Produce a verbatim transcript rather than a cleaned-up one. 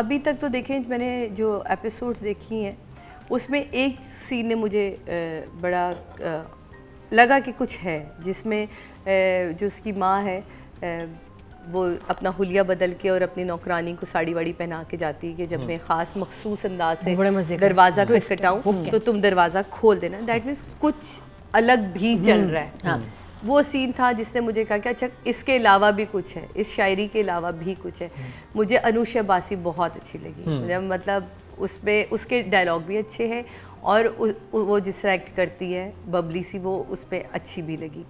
अभी तक तो देखें मैंने जो एपिसोड्स देखी हैं उसमें एक सीन ने मुझे बड़ा लगा कि कुछ है, जिसमें जो उसकी माँ है वो अपना हुलिया बदल के और अपनी नौकरानी को साड़ी वाड़ी पहना के जाती है कि जब मैं ख़ास मखसूस अंदाज से दरवाज़ा खटखटाऊँ तो तुम दरवाज़ा खोल देना। दैट मीन्स कुछ अलग भी चल रहा है। हाँ। वो सीन था जिसने मुझे कहा कि अच्छा इसके अलावा भी कुछ है, इस शायरी के अलावा भी कुछ है। मुझे अनुष्का बासी बहुत अच्छी लगी, मतलब उसमें उसके डायलॉग भी अच्छे हैं और वो जिससे एक्ट करती है बबली सी, वो उस पर अच्छी भी लगी।